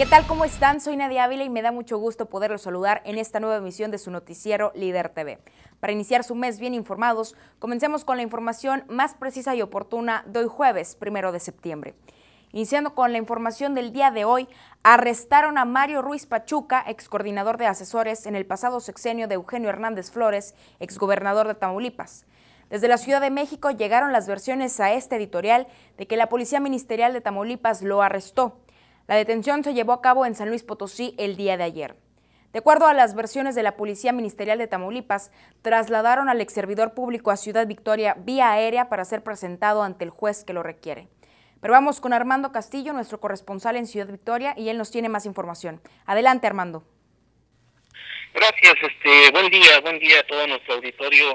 ¿Qué tal? ¿Cómo están? Soy Nadia Ávila y me da mucho gusto poderlos saludar en esta nueva emisión de su noticiero Líder TV. Para iniciar su mes bien informados, comencemos con la información más precisa y oportuna de hoy jueves, 1 de septiembre. Iniciando con la información del día de hoy, arrestaron a Mario Ruiz Pachuca, excoordinador de asesores en el pasado sexenio de Eugenio Hernández Flores, exgobernador de Tamaulipas. Desde la Ciudad de México llegaron las versiones a este editorial de que la Policía Ministerial de Tamaulipas lo arrestó. La detención se llevó a cabo en San Luis Potosí el día de ayer. De acuerdo a las versiones de la Policía Ministerial de Tamaulipas, trasladaron al exservidor público a Ciudad Victoria vía aérea para ser presentado ante el juez que lo requiere. Pero vamos con Armando Castillo, nuestro corresponsal en Ciudad Victoria, y él nos tiene más información. Adelante, Armando. Gracias, buen día a todo nuestro auditorio.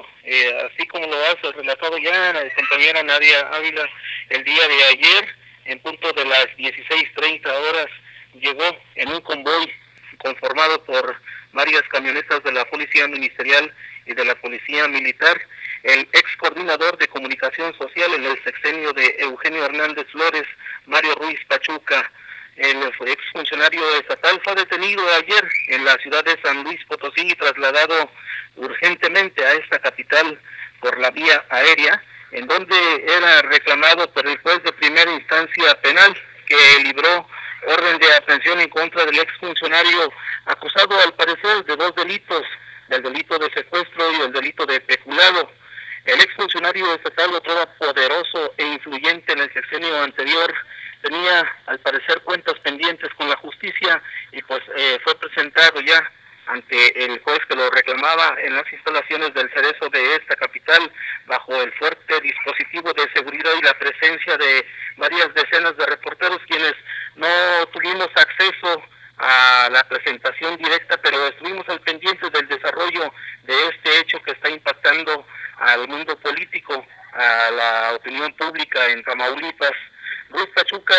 Así como lo has relatado ya la compañera Nadia Ávila, el día de ayer, en punto de las 16:30 horas, llegó en un convoy conformado por varias camionetas de la Policía Ministerial y de la Policía Militar, el ex coordinador de comunicación social en el sexenio de Eugenio Hernández Flores, Mario Ruiz Pachuca. El ex funcionario estatal fue detenido ayer en la ciudad de San Luis Potosí y trasladado urgentemente a esta capital por la vía aérea, en donde era reclamado por el juez de primera instancia penal que libró orden de aprehensión en contra del ex funcionario, acusado al parecer de 2 delitos, del delito de secuestro y el delito de peculado. El ex funcionario estatal, otro poderoso e influyente en el sexenio anterior, tenía al parecer cuentas pendientes con la justicia y pues fue presentado ya ante el juez que lo reclamaba en las instalaciones del Cerezo de esta capital, bajo el fuerte dispositivo de seguridad y la presencia de varias decenas de reporteros, quienes no tuvimos acceso a la presentación directa, pero estuvimos al pendiente del desarrollo de este hecho que está impactando al mundo político, a la opinión pública en Tamaulipas. Ruiz Pachuca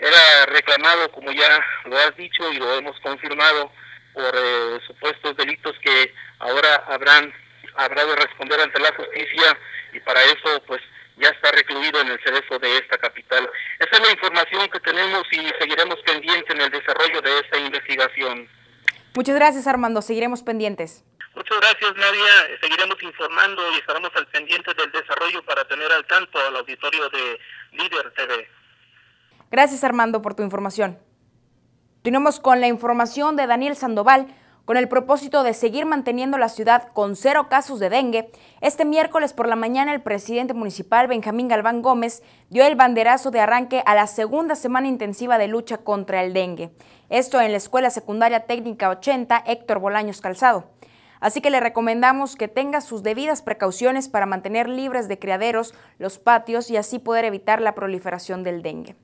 era reclamado, como ya lo has dicho y lo hemos confirmado, por supuestos delitos que ahora habrá de responder ante la justicia, y para eso pues ya está recluido en el Cerezo de esta capital. Esa es la información que tenemos y seguiremos pendientes en el desarrollo de esta investigación. Muchas gracias, Armando, seguiremos pendientes. Muchas gracias, Nadia, seguiremos informando y estaremos al pendiente del desarrollo para tener al tanto al auditorio de Líder TV. Gracias, Armando, por tu información. Continuamos con la información de Daniel Sandoval. Con el propósito de seguir manteniendo la ciudad con 0 casos de dengue, este miércoles por la mañana el presidente municipal Benjamín Galván Gómez dio el banderazo de arranque a la 2ª semana intensiva de lucha contra el dengue. Esto en la Escuela Secundaria Técnica 80 Héctor Bolaños Calzado. Así que le recomendamos que tenga sus debidas precauciones para mantener libres de criaderos los patios y así poder evitar la proliferación del dengue.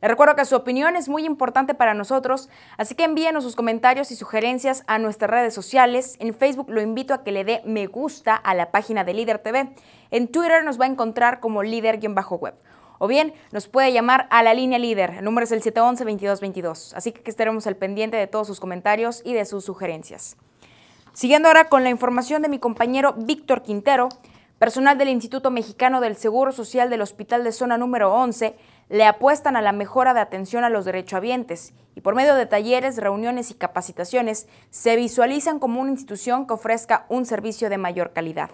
Les recuerdo que su opinión es muy importante para nosotros, así que envíenos sus comentarios y sugerencias a nuestras redes sociales. En Facebook lo invito a que le dé me gusta a la página de Líder TV. En Twitter nos va a encontrar como Líder-Web. O bien, nos puede llamar a la línea Líder. El número es el 711-2222. Así que estaremos al pendiente de todos sus comentarios y de sus sugerencias. Siguiendo ahora con la información de mi compañero Víctor Quintero, personal del Instituto Mexicano del Seguro Social del Hospital de Zona número 11 le apuestan a la mejora de atención a los derechohabientes y por medio de talleres, reuniones y capacitaciones se visualizan como una institución que ofrezca un servicio de mayor calidad.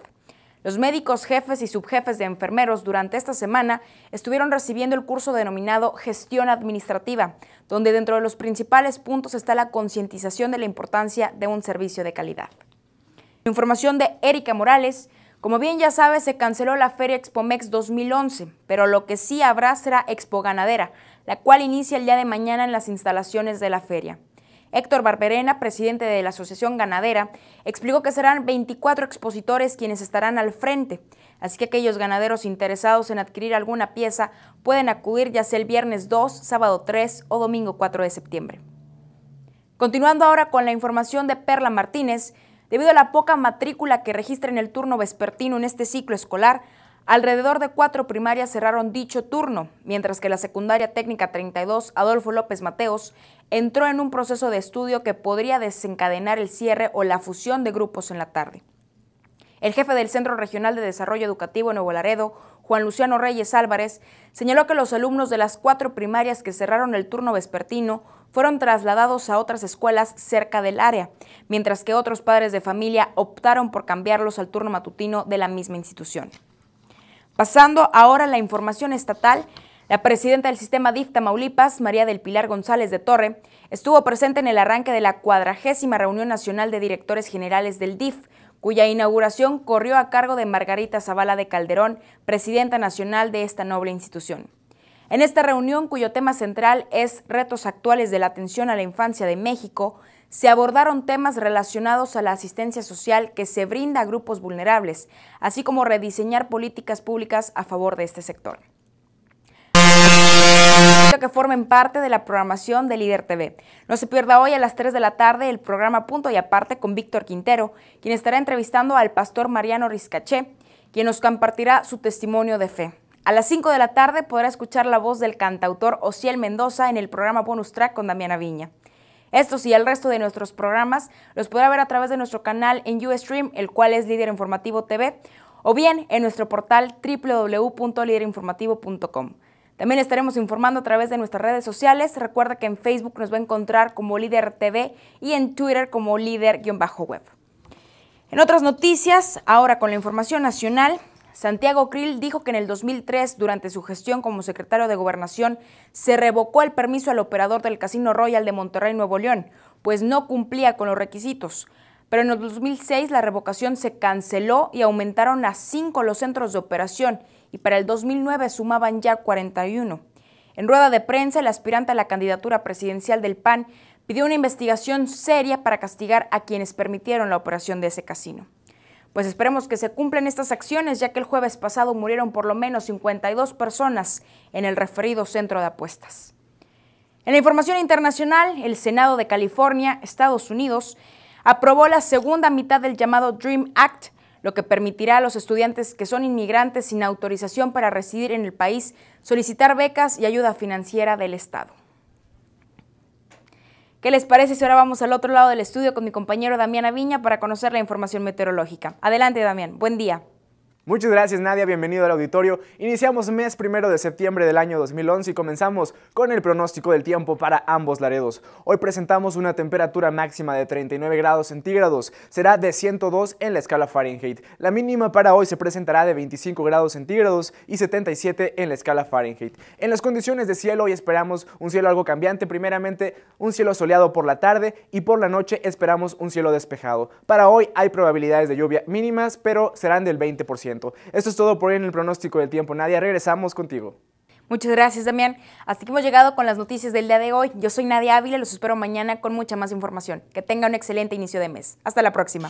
Los médicos, jefes y subjefes de enfermeros durante esta semana estuvieron recibiendo el curso denominado Gestión Administrativa, donde dentro de los principales puntos está la concientización de la importancia de un servicio de calidad. Información de Erika Morales. Como bien ya sabes, se canceló la Feria Expomex 2011, pero lo que sí habrá será Expo Ganadera, la cual inicia el día de mañana en las instalaciones de la feria. Héctor Barberena, presidente de la Asociación Ganadera, explicó que serán 24 expositores quienes estarán al frente, así que aquellos ganaderos interesados en adquirir alguna pieza pueden acudir ya sea el viernes 2, sábado 3 o domingo 4 de septiembre. Continuando ahora con la información de Perla Martínez. Debido a la poca matrícula que registra en el turno vespertino en este ciclo escolar, alrededor de 4 primarias cerraron dicho turno, mientras que la Secundaria Técnica 32 Adolfo López Mateos entró en un proceso de estudio que podría desencadenar el cierre o la fusión de grupos en la tarde. El jefe del Centro Regional de Desarrollo Educativo Nuevo Laredo, Juan Luciano Reyes Álvarez, señaló que los alumnos de las 4 primarias que cerraron el turno vespertino fueron trasladados a otras escuelas cerca del área, mientras que otros padres de familia optaron por cambiarlos al turno matutino de la misma institución. Pasando ahora a la información estatal, la presidenta del sistema DIF Tamaulipas, María del Pilar González de Torre, estuvo presente en el arranque de la 40ª Reunión Nacional de Directores Generales del DIF, cuya inauguración corrió a cargo de Margarita Zavala de Calderón, presidenta nacional de esta noble institución. En esta reunión, cuyo tema central es Retos actuales de la atención a la infancia de México, se abordaron temas relacionados a la asistencia social que se brinda a grupos vulnerables, así como rediseñar políticas públicas a favor de este sector. Que formen parte de la programación de Líder TV. No se pierda hoy a las 3 de la tarde el programa Punto y Aparte con Víctor Quintero, quien estará entrevistando al pastor Mariano Rizcaché, quien nos compartirá su testimonio de fe. A las 5 de la tarde podrá escuchar la voz del cantautor Osiel Mendoza en el programa Bonus Track con Damián Aviña. Estos y el resto de nuestros programas los podrá ver a través de nuestro canal en Ustream, el cual es Líder Informativo TV, o bien en nuestro portal www.liderinformativo.com. También estaremos informando a través de nuestras redes sociales. Recuerda que en Facebook nos va a encontrar como Líder TV y en Twitter como Líder-Web. En otras noticias, ahora con la información nacional, Santiago Creel dijo que en el 2003, durante su gestión como secretario de Gobernación, se revocó el permiso al operador del Casino Royale de Monterrey, Nuevo León, pues no cumplía con los requisitos. Pero en el 2006 la revocación se canceló y aumentaron a 5 los centros de operación, y para el 2009 sumaban ya 41. En rueda de prensa, el aspirante a la candidatura presidencial del PAN pidió una investigación seria para castigar a quienes permitieron la operación de ese casino. Pues esperemos que se cumplan estas acciones, ya que el jueves pasado murieron por lo menos 52 personas en el referido centro de apuestas. En la información internacional, el Senado de California, Estados Unidos, aprobó la segunda mitad del llamado Dream Act, lo que permitirá a los estudiantes que son inmigrantes sin autorización para residir en el país solicitar becas y ayuda financiera del Estado. ¿Qué les parece si ahora vamos al otro lado del estudio con mi compañero Damián Aviña para conocer la información meteorológica? Adelante, Damián, buen día. Muchas gracias, Nadia, bienvenido al auditorio. Iniciamos mes 1 de septiembre del año 2011 y comenzamos con el pronóstico del tiempo para ambos laredos. Hoy presentamos una temperatura máxima de 39 grados centígrados, será de 102 en la escala Fahrenheit. La mínima para hoy se presentará de 25 grados centígrados y 77 en la escala Fahrenheit. En las condiciones de cielo hoy esperamos un cielo algo cambiante, primeramente un cielo soleado por la tarde y por la noche esperamos un cielo despejado. Para hoy hay probabilidades de lluvia mínimas, pero serán del 20%. Esto es todo por hoy en el pronóstico del tiempo. Nadia, regresamos contigo. Muchas gracias, Damián. Hasta aquí hemos llegado con las noticias del día de hoy. Yo soy Nadia Ávila, los espero mañana con mucha más información. Que tenga un excelente inicio de mes. Hasta la próxima.